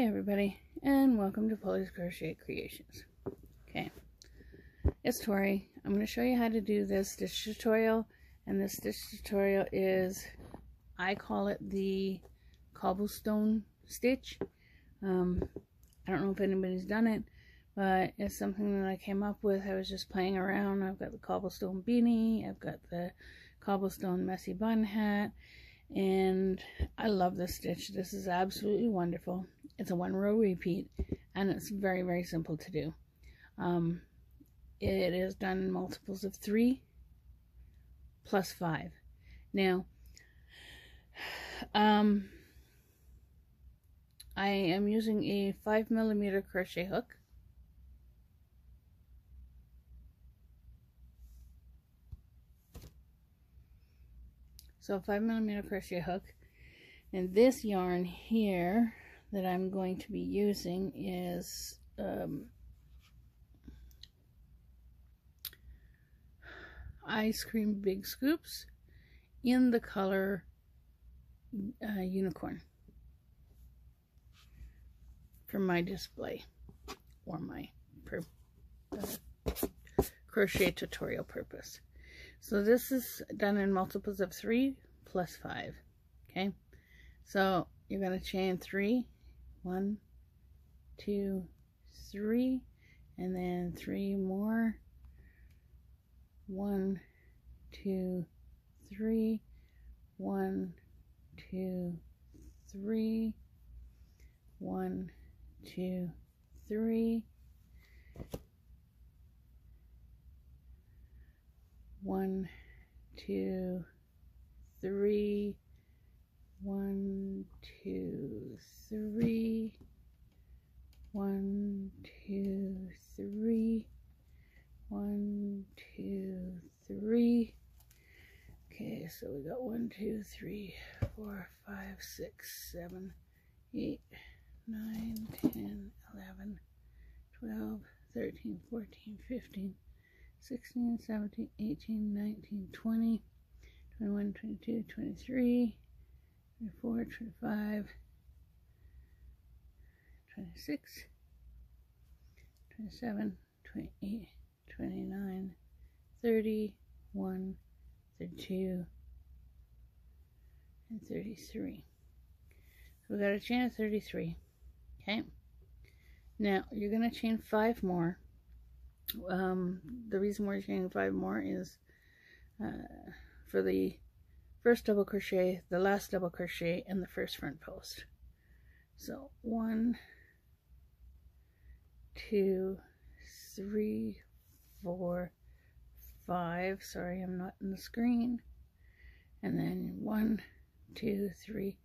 Hi everybody, and welcome to Pauly's Crocheted Creations. Okay, it's Tori. I'm going to show you how to do this stitch tutorial, and this stitch tutorial is, I call it the Cobblestone Stitch. I don't know if anybody's done it, but it's something that I came up with. I was just playing around. I've got the cobblestone beanie, I've got the cobblestone messy bun hat, and I love this stitch. This is absolutely wonderful. It's a one row repeat, and it's very, very simple to do. It is done in multiples of 3 plus 5. Now, I am using a 5mm crochet hook. So 5mm crochet hook, and this yarn here that I'm going to be using is Ice Cream Big Scoops in the color Unicorn for my display or my crochet tutorial purpose. So this is done in multiples of 3 plus 5. Okay, so you're going to chain 3, 1, 2, 3, and then 3 more, 1, 2, 3, 1, 2, 3, 1, 2, 3, 1, 2, 3, 1, 2, 3, 1, 2, 3, 1, 2, 3. Okay, so we got 1, 2, 3, 4, 5, 6, 7, 8, 9, 10, 11, 12, 13, 14, 15. 16, 17, 18, 19, 20, 21, 22, 23, 24, 25, 26, 27, 28, 29, 30, 31, 32, and 33. So we got a chain of 33. Okay. Now you're going to chain 5 more. The reason we're chaining 5 more is for the first double crochet, the last double crochet, and the first front post. So 1, 2, 3, 4, 5. Sorry, I'm not in the screen. And then 1, 2, 3.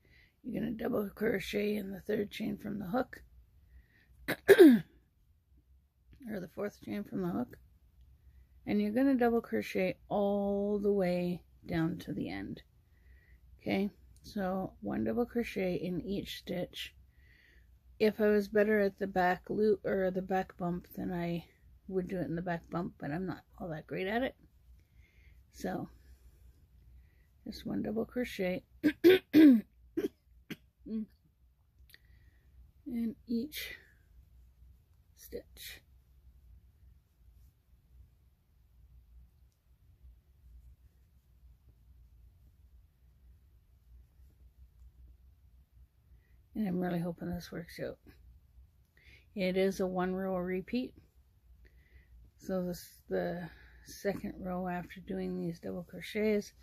You're going to double crochet in the third chain from the hook. Or the fourth chain from the hook, and you're going to double crochet all the way down to the end. Okay, so 1 double crochet in each stitch. If I was better at the back loop or the back bump, then I would do it in the back bump, but I'm not all that great at it. So just 1 double crochet in each stitch. And I'm really hoping this works out. It is a one row repeat. So this, the second row after doing these double crochets,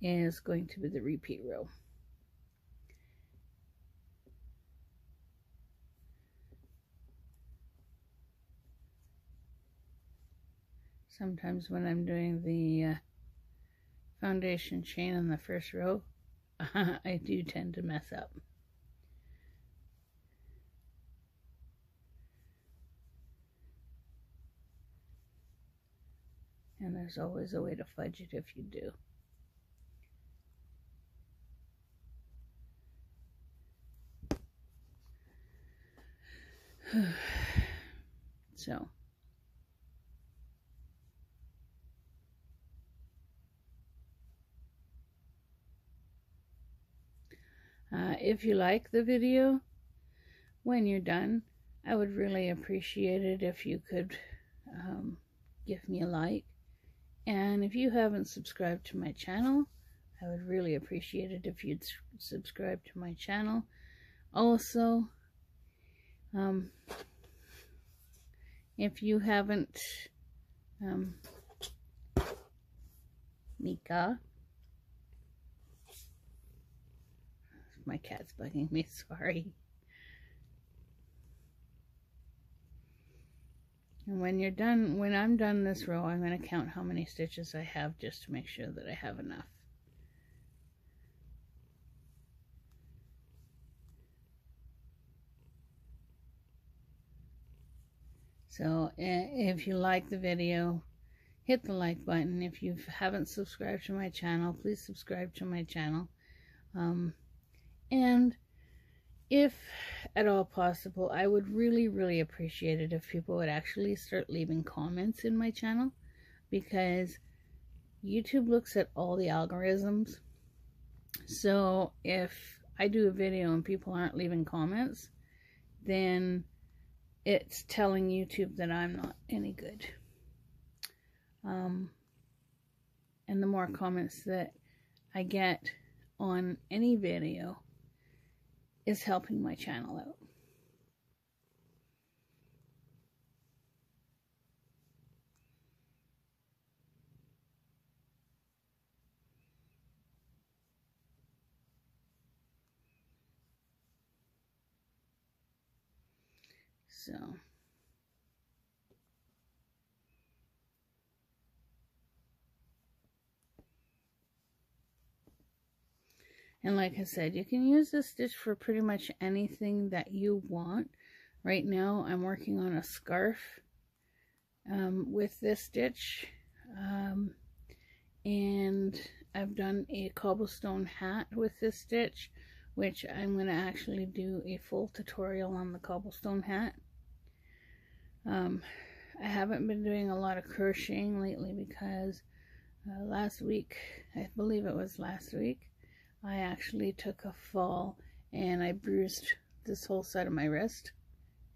is going to be the repeat row. Sometimes when I'm doing the foundation chain on the first row, I do tend to mess up. And there's always a way to fudge it if you do. So, if you like the video, when you're done, I would really appreciate it if you could give me a like. And if you haven't subscribed to my channel, I would really appreciate it if you'd subscribe to my channel. Also, if you haven't, Mika, my cat's bugging me, sorry. And when you're done, when I'm done this row, I'm going to count how many stitches I have just to make sure that I have enough. So if you like the video, hit the like button. If you haven't subscribed to my channel, please subscribe to my channel. And if at all possible, I would really, really appreciate it if people would actually start leaving comments in my channel, because YouTube looks at all the algorithms. So if I do a video and people aren't leaving comments, then it's telling YouTube that I'm not any good. And the more comments that I get on any video is helping my channel out. So, and like I said, you can use this stitch for pretty much anything that you want. Right now I'm working on a scarf with this stitch, and I've done a cobblestone hat with this stitch, which I'm going to actually do a full tutorial on the cobblestone hat. I haven't been doing a lot of crocheting lately because last week, I believe it was last week, I actually took a fall and I bruised this whole side of my wrist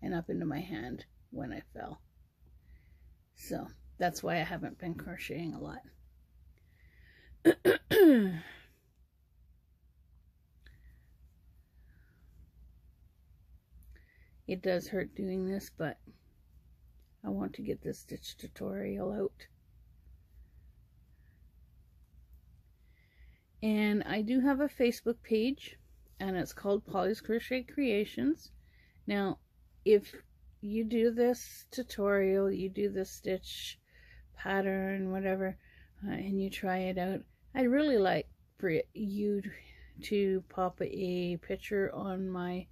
and up into my hand when I fell. So that's why I haven't been crocheting a lot. It does hurt doing this, but I want to get this stitch tutorial out. And I do have a Facebook page, and it's called Pauly's Crocheted Creations. Now, if you do this tutorial, you do this stitch pattern, whatever, and you try it out, I'd really like for you to pop a picture on my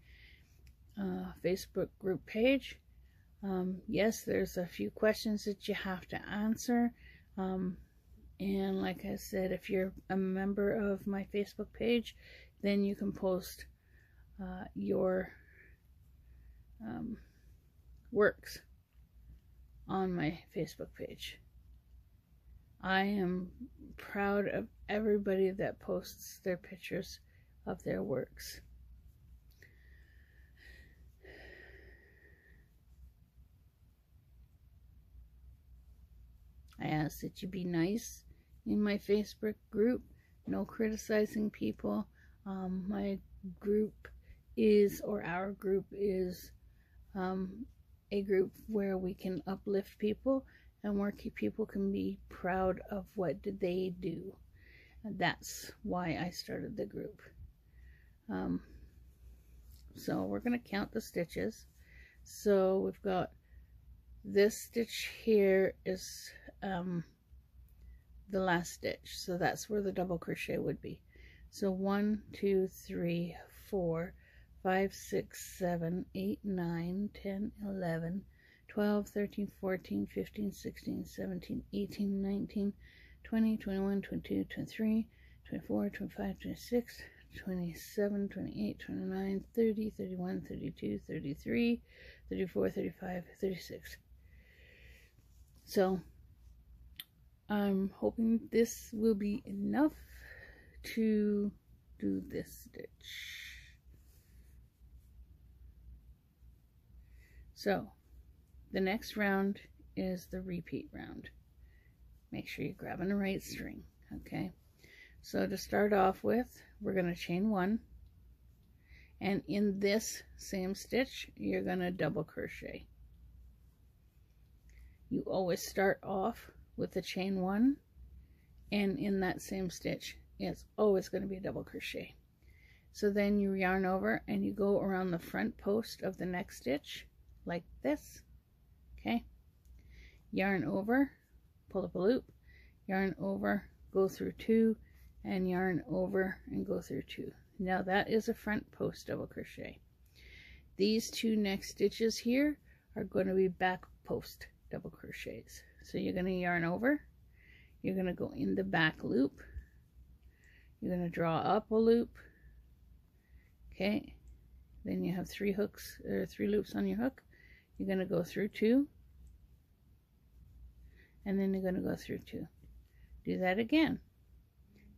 Facebook group page. Yes, there's a few questions that you have to answer, and like I said, if you're a member of my Facebook page, then you can post your works on my Facebook page. I am proud of everybody that posts their pictures of their works. I ask that you be nice in my Facebook group. No criticizing people. My group is, or our group is, a group where we can uplift people and where people can be proud of what did they do. And that's why I started the group. So we're going to count the stitches. So we've got this stitch here is the last stitch, so that's where the double crochet would be. So 1, 2, 3, 4, 5, 6, 7, 8, 9, 10, 11, 12, 13, 14, 15, 16, 17, 18, 19, 20, 21, 22, 23, 24, 25, 26, 27, 28, 29, 30, 31, 32, 33, 34, 35, 36. So I'm hoping this will be enough to do this stitch. So the next round is the repeat round. Make sure you're grabbing the right string, okay? So to start off with, we're going to chain one, and in this same stitch you're going to double crochet. You always start off with the chain one, and in that same stitch it's always going to be a double crochet. So then you yarn over and you go around the front post of the next stitch like this, okay? Yarn over, pull up a loop, yarn over, go through two, and yarn over and go through two. Now that is a front post double crochet. These two next stitches here are going to be back post double crochets. So you're going to yarn over, you're going to go in the back loop, you're going to draw up a loop, okay? Then you have three hooks or three loops on your hook. You're going to go through two, and then you're going to go through two. Do that again.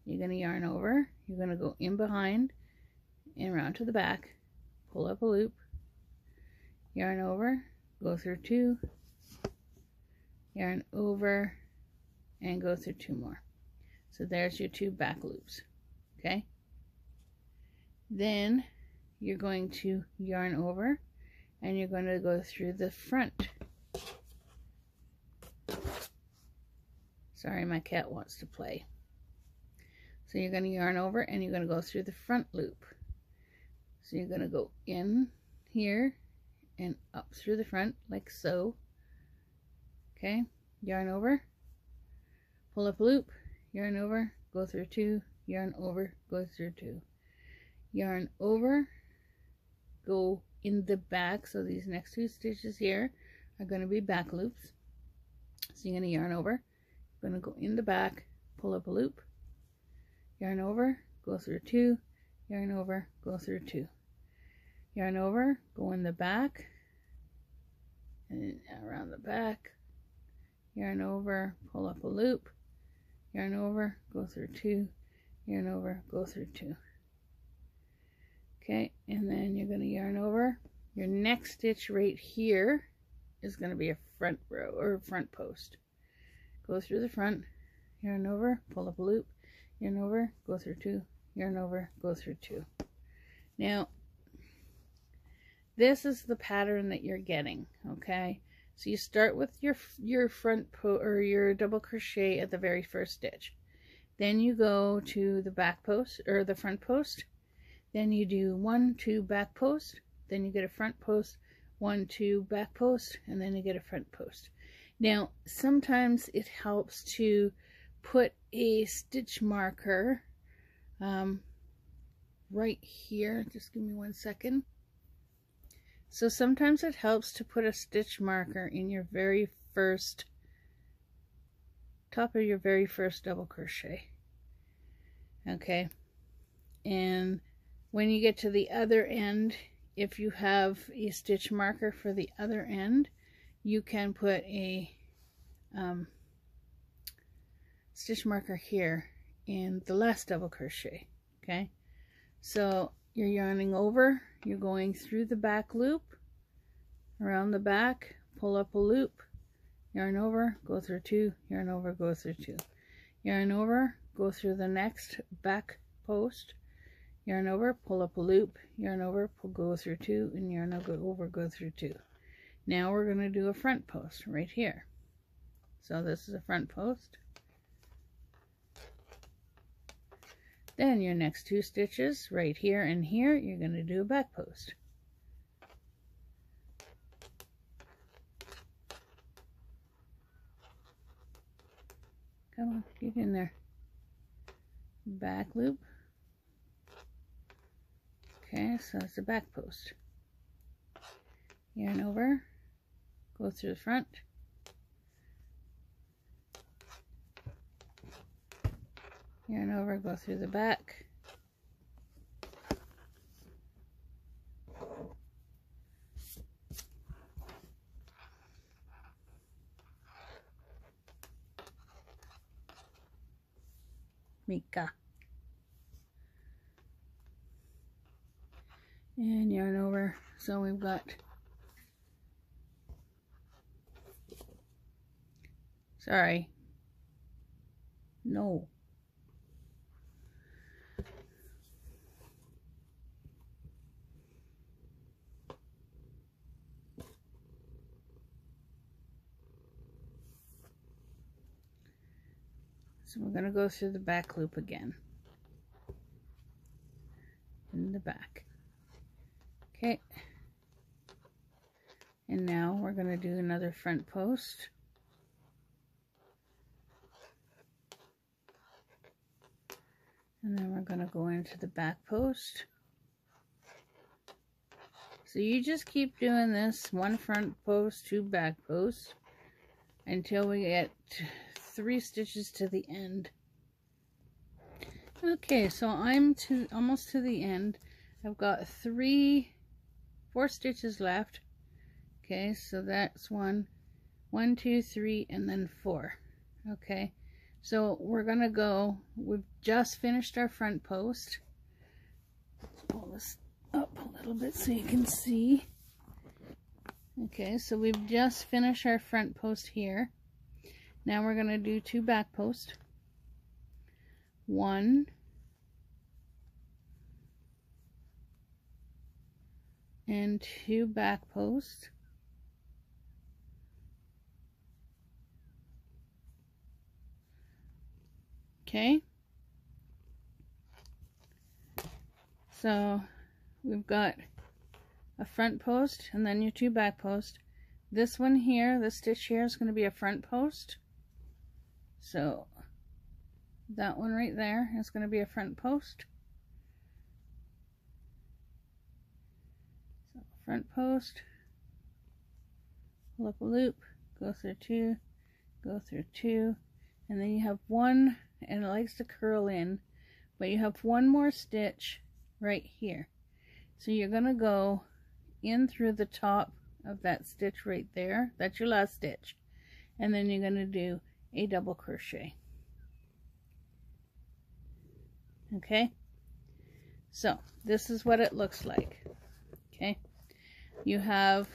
You're going to yarn over, you're going to go in behind and around to the back, pull up a loop, yarn over, go through two, yarn over, and go through two more. So there's your two back loops, okay? Then you're going to yarn over and you're going to go through the front. Sorry, my cat wants to play. So you're going to yarn over and you're going to go through the front loop. So you're going to go in here and up through the front like so. Okay, yarn over, pull up a loop, yarn over, go through two, yarn over, go through two. Yarn over, go in the back. So these next two stitches here are going to be back loops. So you're going to yarn over, you're going to go in the back, pull up a loop, yarn over, go through two, yarn over, go through two. Yarn over, go in the back, and around the back, yarn over, pull up a loop, yarn over, go through two, yarn over, go through two. Okay, and then you're going to yarn over. Your next stitch right here is going to be a front row or front post. Go through the front, yarn over, pull up a loop, yarn over, go through two, yarn over, go through two. Now, this is the pattern that you're getting, okay? So you start with your front post or your double crochet at the very first stitch. Then you go to the back post or the front post. Then you do 1, 2 back post, then you get a front post, 1, 2 back post, and then you get a front post. Now, sometimes it helps to put a stitch marker right here. Just give me 1 second. So sometimes it helps to put a stitch marker in your very first top of your very first double crochet, okay? And when you get to the other end, if you have a stitch marker for the other end, you can put a stitch marker here in the last double crochet, okay? So you're yarning over, you're going through the back loop, around the back, pull up a loop, yarn over, go through two, yarn over, go through two. Yarn over, go through the next back post, yarn over, pull up a loop, yarn over, go through two, and yarn over, go through two. Now we're going to do a front post right here. So this is a front post. Then your next two stitches right here and here, you're going to do a back post. Come on, get in there. Back loop. Okay, so it's a back post. Yarn over, go through the front. Yarn over, go through the back. Mika. And yarn over. So we've got Sorry. No. So we're going to go through the back loop again. In the back. Okay. And now we're going to do another front post. And then we're going to go into the back post. So you just keep doing this, one front post, two back posts, until we get 3 stitches to the end. Okay, so I'm almost to the end. I've got 4 stitches left. Okay, so that's 1, 2, 3, and then 4. Okay, so we're gonna go, we've just finished our front post. Pull this up a little bit so you can see. Okay, so we've just finished our front post here. Now we're gonna do 2 back posts. 1 and 2 back posts. Okay, so we've got a front post and then your 2 back posts. This one here, this stitch here is going to be a front post. So that one right there is going to be a front post. So front post, pull up a loop, go through 2, go through 2, and then you have 1. And it likes to curl in, but you have 1 more stitch right here, so you're gonna go in through the top of that stitch right there. That's your last stitch, and then you're gonna do a double crochet. Okay, so this is what it looks like. Okay, you have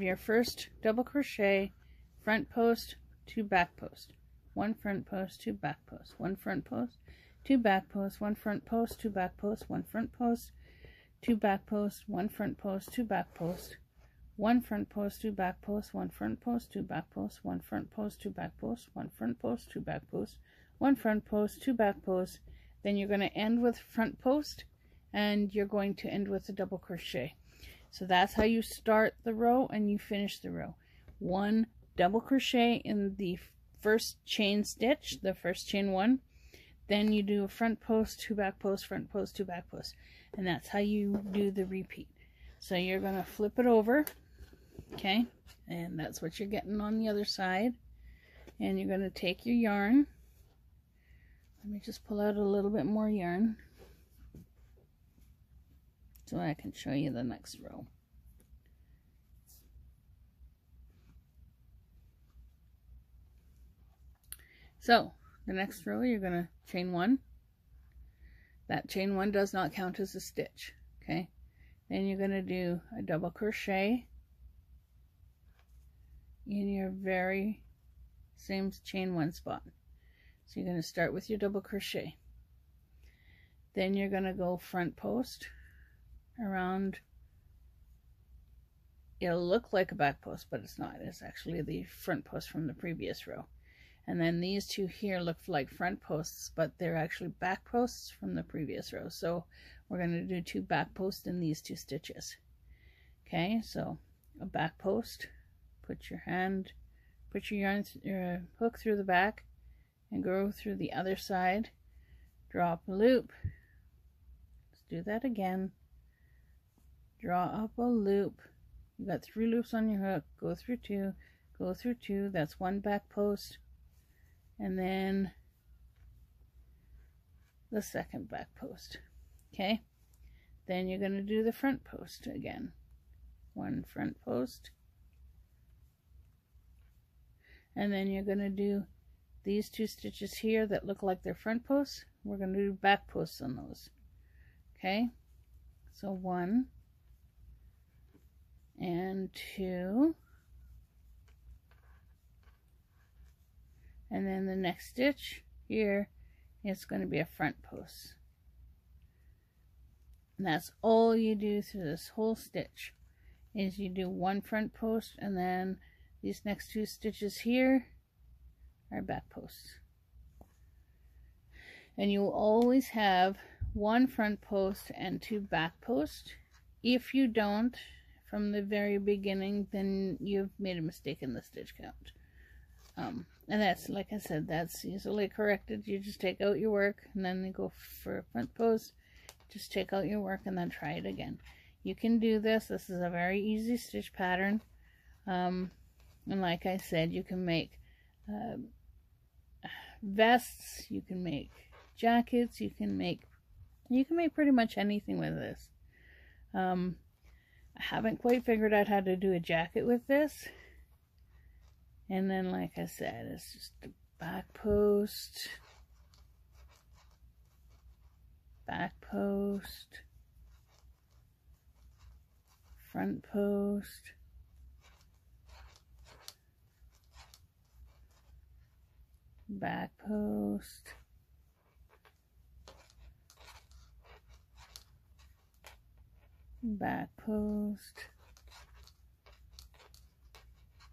your first double crochet, front post, 2 back post, 1 front post, 2 back post, 1 front post, 2 back post, 1 front post, 2 back post, 1 front post, 2 back post, 1 front post, 2 back post, 1 front post, 2 back post, 1 front post, 2 back post, 1 front post, 2 back post, 1 front post, 2 back post, 1 front post, 2 back post. Then you're going to end with front post, and you're going to end with a double crochet. So that's how you start the row and you finish the row. 1 double crochet in the first chain stitch, the first chain 1. Then you do a front post, 2 back post, front post, 2 back post. And that's how you do the repeat. So you're going to flip it over. Okay. And that's what you're getting on the other side. And you're going to take your yarn. Let me just pull out a little bit more yarn, so I can show you the next row. So the next row, you're gonna chain 1. That chain 1 does not count as a stitch. Okay, then you're gonna do a double crochet in your very same chain 1 spot. So you're gonna start with your double crochet, then you're gonna go front post around. It'll look like a back post, but it's not. It's actually the front post from the previous row. And then these 2 here look like front posts, but they're actually back posts from the previous row. So we're going to do 2 back posts in these 2 stitches. Okay, so a back post, put your yarn, your hook through the back and go through the other side, drop a loop. Let's do that again. Draw up a loop. You got 3 loops on your hook. Go through 2, go through 2. That's 1 back post, and then the 2nd back post. Okay, then you're going to do the front post again. 1 front post, and then you're going to do these 2 stitches here that look like they're front posts. We're going to do back posts on those. Okay, so 1 and 2, and then the next stitch here is going to be a front post, and that's all you do through this whole stitch is you do one front post, and then these next two stitches here are back posts, and you will always have one front post and two back posts. If you don't from the very beginning, then you've made a mistake in the stitch count, and that's, like I said, that's easily corrected. You just take out your work and then you go for a front post, just take out your work and then try it again. You can do this. This is a very easy stitch pattern, and like I said, you can make vests, you can make jackets, you can make pretty much anything with this. I haven't quite figured out how to do a jacket with this. And then, like I said, it's just a back post, front post, back post, back post,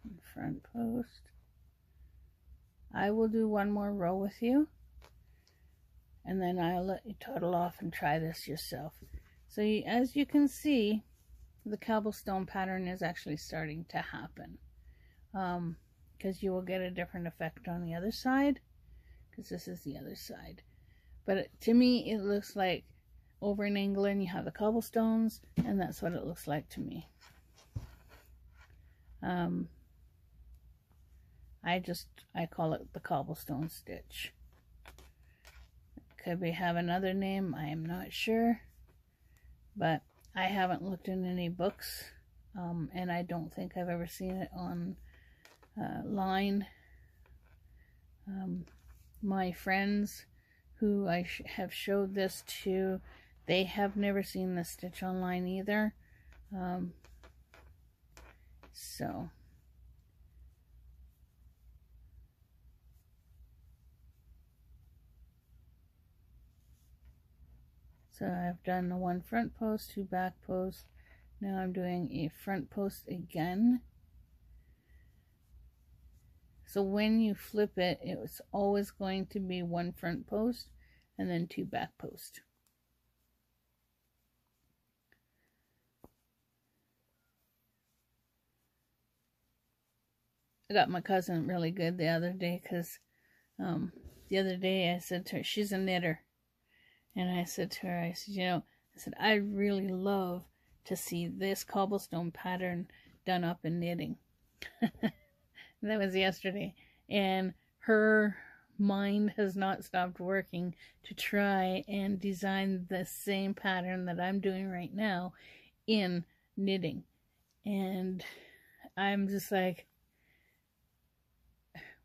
and front post. I will do one more row with you, and then I'll let you toddle off and try this yourself. So as you can see, the cobblestone pattern is actually starting to happen, because you will get a different effect on the other side, because this is the other side. But to me, it looks like over in England you have the cobblestones, and that's what it looks like to me. I call it the cobblestone stitch. Could we have another name? I am not sure, but I haven't looked in any books, and I don't think I've ever seen it on line. My friends who I have showed this to, they have never seen this stitch online either. So I've done the one front post, two back posts. Now I'm doing a front post again. So when you flip it, it's always going to be one front post and then two back posts. I got my cousin really good the other day, because the other day I said to her, she's a knitter, and I said to her, I said, you know, I said, I really love to see this cobblestone pattern done up in knitting. That was yesterday, and her mind has not stopped working to try and design the same pattern that I'm doing right now in knitting. And I'm just like,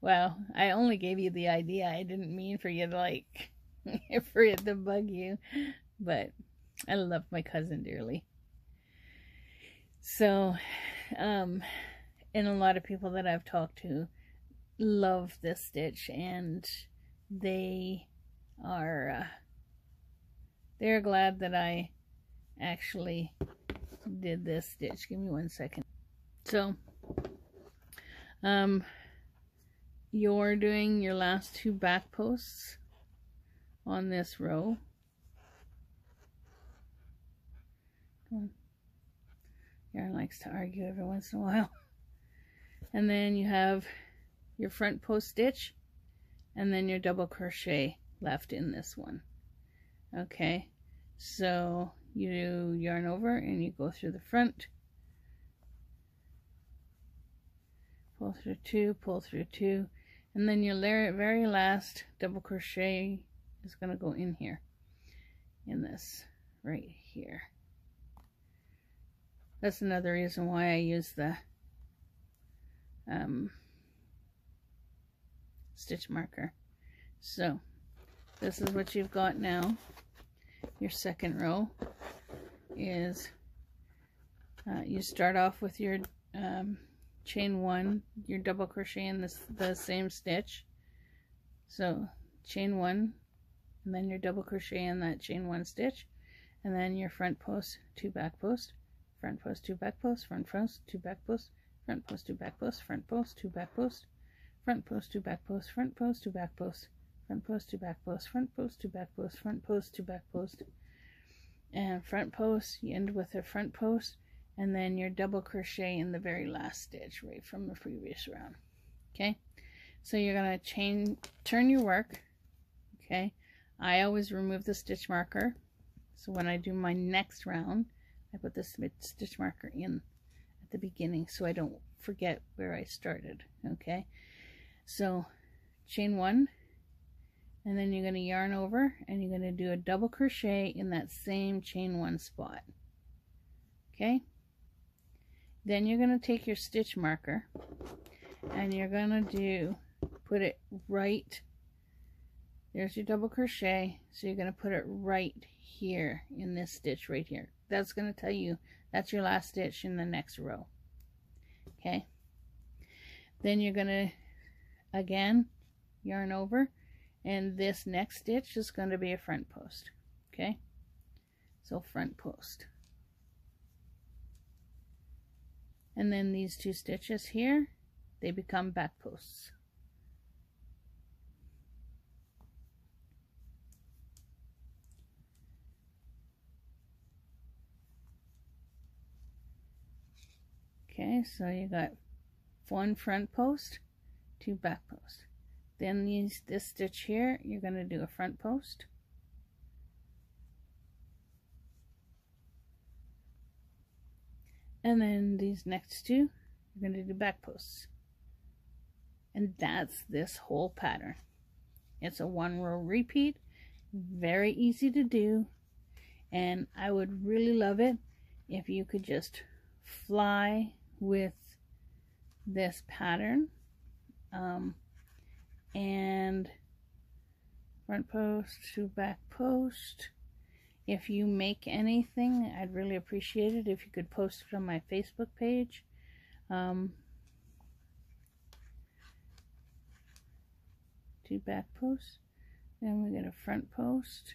well, I only gave you the idea. I didn't mean for you to like for it to bug you, but I love my cousin dearly. So and a lot of people that I've talked to love this stitch, and they are they're glad that I actually did this stitch. Give me one second. So you're doing your last two back posts on this row. Yarn likes to argue every once in a while. And then you have your front post stitch, and then your double crochet left in this one. Okay, so you yarn over and you go through the front, pull through two, pull through two, and then your very last double crochet is going to go in here, in this right here. That's another reason why I use the stitch marker. So this is what you've got now, your second row is you start off with your chain one, you're double crocheting the same stitch. So chain one, and then you're double crocheting that chain one stitch, and then your front post, two back post, front post, two back post, front post, two back post, front post, two back post, front post, two back post, front post, two back post, front post, two back post, front post, two back post, front post, two back post, front post, two back post, and front post. You end with a front post, and then you're double crochet in the very last stitch right from the previous round. Okay, so you're gonna turn your work. Okay, I always remove the stitch marker, so when I do my next round, I put this stitch marker in at the beginning so I don't forget where I started. Okay, so chain one, and then you're going to yarn over and you're going to do a double crochet in that same chain one spot. Okay, then you're going to take your stitch marker and you're going to put it right, there's your double crochet, so you're going to put it right here in this stitch right here. That's going to tell you that's your last stitch in the next row. Okay, then you're going to again yarn over, and this next stitch is going to be a front post. Okay, so front post, and then these two stitches here, they become back posts. Okay, so you got one front post, two back posts. Then this stitch here, you're going to do a front post. And then these next two, you're going to do back posts. And that's this whole pattern. It's a one row repeat, very easy to do, and I would really love it if you could just fly with this pattern. And front post to back post. If you make anything, I'd really appreciate it if you could post it on my Facebook page. Two back posts, then we get a front post,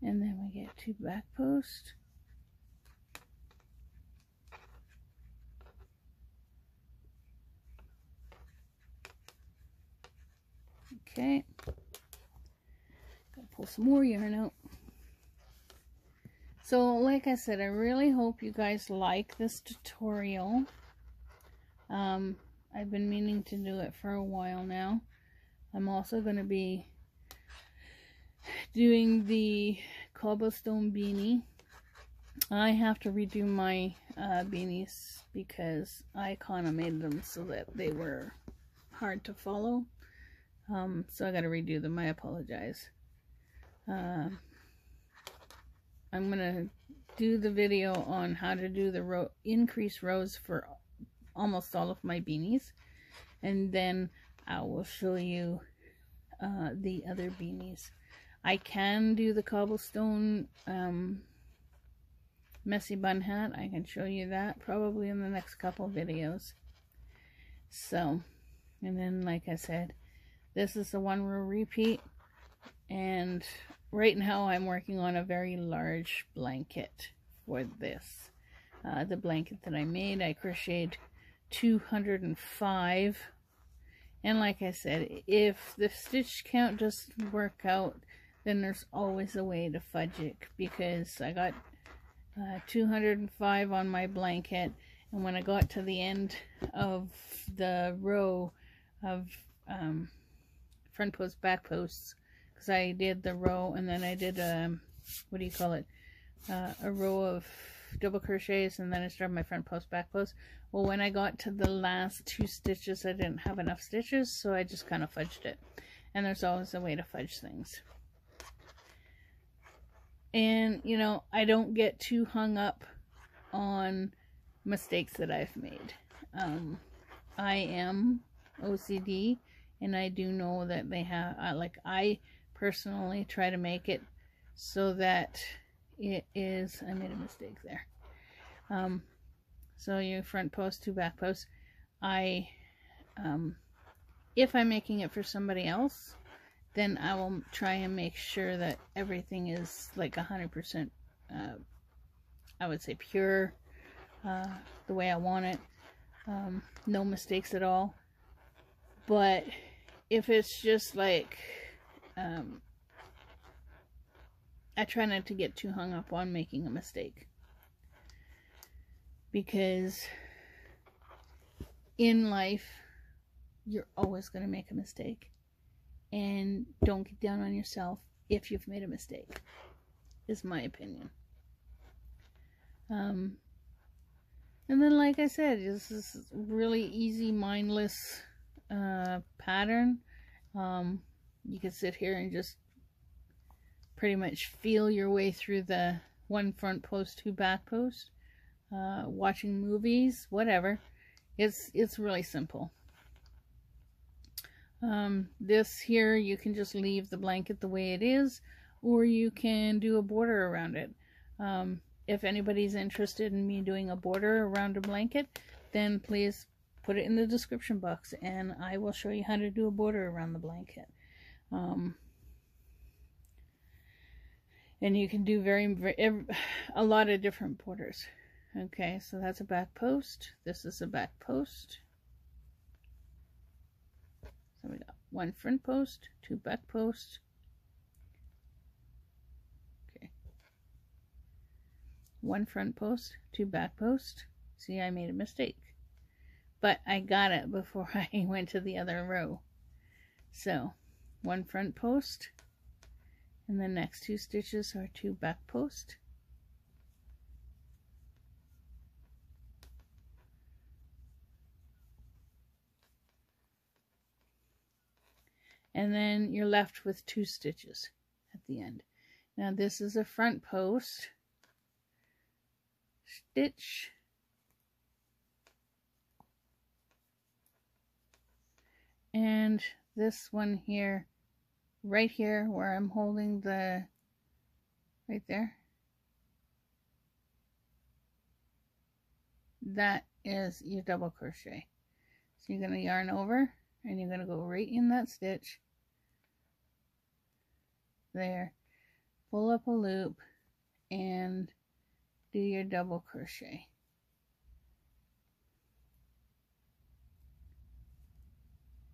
and then we get two back posts. Okay, gotta pull some more yarn out. So like I said, I really hope you guys like this tutorial. I've been meaning to do it for a while now. I'm also going to be doing the cobblestone beanie. I have to redo my beanies because I kind of made them so that they were hard to follow. So I gotta redo them. I apologize. I'm gonna do the video on how to do the increase rows for almost all of my beanies, and then I will show you the other beanies. I can do the cobblestone messy bun hat. I can show you that probably in the next couple videos. So, and then like I said, this is the one row repeat, and right now I'm working on a very large blanket for this. The blanket that I made, I crocheted 205, and like I said, if the stitch count doesn't work out, then there's always a way to fudge it, because I got 205 on my blanket, and when I got to the end of the row of front post, back posts, because I did the row and then I did a row of double crochets, and then I started my front post, back post. Well, when I got to the last two stitches, I didn't have enough stitches, so I just kind of fudged it, and there's always a way to fudge things. And you know, I don't get too hung up on mistakes that I've made. I am OCD and I do know that they have, like I personally try to make it so that it is, I made a mistake there. So your front post, two back posts. If I'm making it for somebody else, then I will try and make sure that everything is like 100%, I would say pure, the way I want it. No mistakes at all. But if it's just like, I try not to get too hung up on making a mistake, because in life you're always going to make a mistake, and don't get down on yourself if you've made a mistake, is my opinion. And then, like I said, this is really easy, mindless pattern. You can sit here and just pretty much feel your way through the one front post, two back post, watching movies, whatever. It's really simple. This here, you can just leave the blanket the way it is, or you can do a border around it. If anybody's interested in me doing a border around a blanket, then please put it in the description box and I will show you how to do a border around the blanket. And you can do a lot of different borders. Okay, so that's a back post. This is a back post. So we got one front post, two back posts. Okay. One front post, two back posts. See, I made a mistake. But I got it before I went to the other row. So, one front post. And the next two stitches are two back posts. And then you're left with two stitches at the end. Now this is a front post stitch. And this one here, right here where I'm holding the, right there. That is your double crochet. So you're going to yarn over and you're going to go right in that stitch. There, pull up a loop and do your double crochet.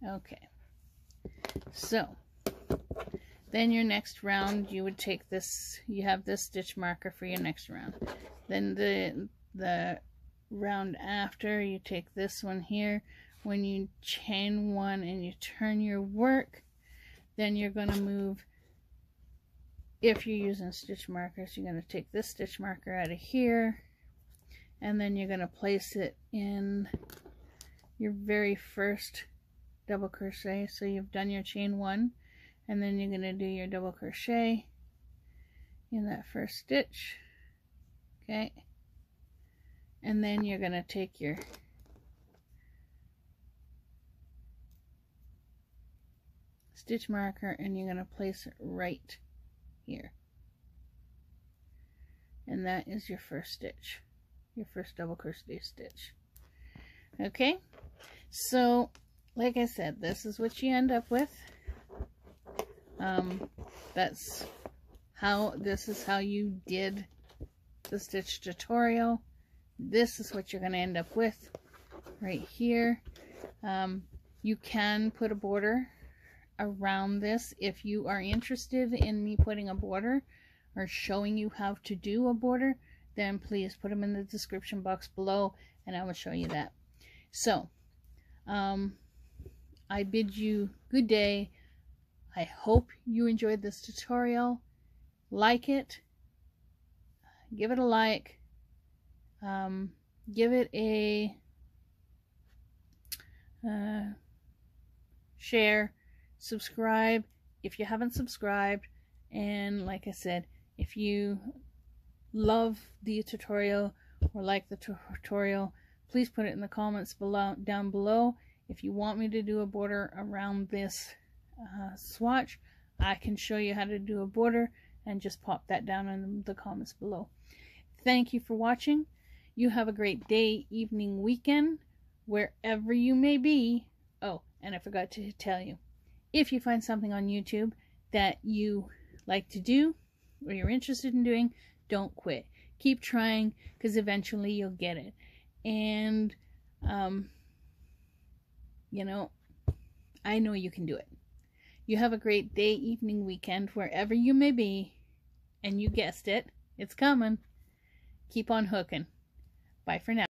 Okay, so then your next round, you would take this, you have this stitch marker for your next round. Then the round after, you take this one here. When you chain one and you turn your work, then you're going to move. If you're using stitch markers, you're going to take this stitch marker out of here, and then you're going to place it in your very first double crochet. So you've done your chain one, and then you're going to do your double crochet in that first stitch. Okay. And then you're going to take your stitch marker and you're going to place it right here, and that is your first stitch, your first double crochet stitch. Okay, so like I said, this is what you end up with. That's how, this is how you did the stitch tutorial. This is what you're going to end up with right here. You can put a border around this if you are interested in me putting a border or showing you how to do a border. Then please put them in the description box below and I will show you that. So I bid you good day. I hope you enjoyed this tutorial. Like it, give it a like, give it a share, subscribe if you haven't subscribed, and like I said, if you love the tutorial or like the tutorial, please put it in the comments below, down below. If you want me to do a border around this swatch, I can show you how to do a border, and just pop that down in the comments below. Thank you for watching. You have a great day, evening, weekend, wherever you may be. Oh, and I forgot to tell you, if you find something on YouTube that you like to do or you're interested in doing, don't quit. Keep trying, because eventually you'll get it. And, you know, I know you can do it. You have a great day, evening, weekend, wherever you may be. And you guessed it, it's coming. Keep on hooking. Bye for now.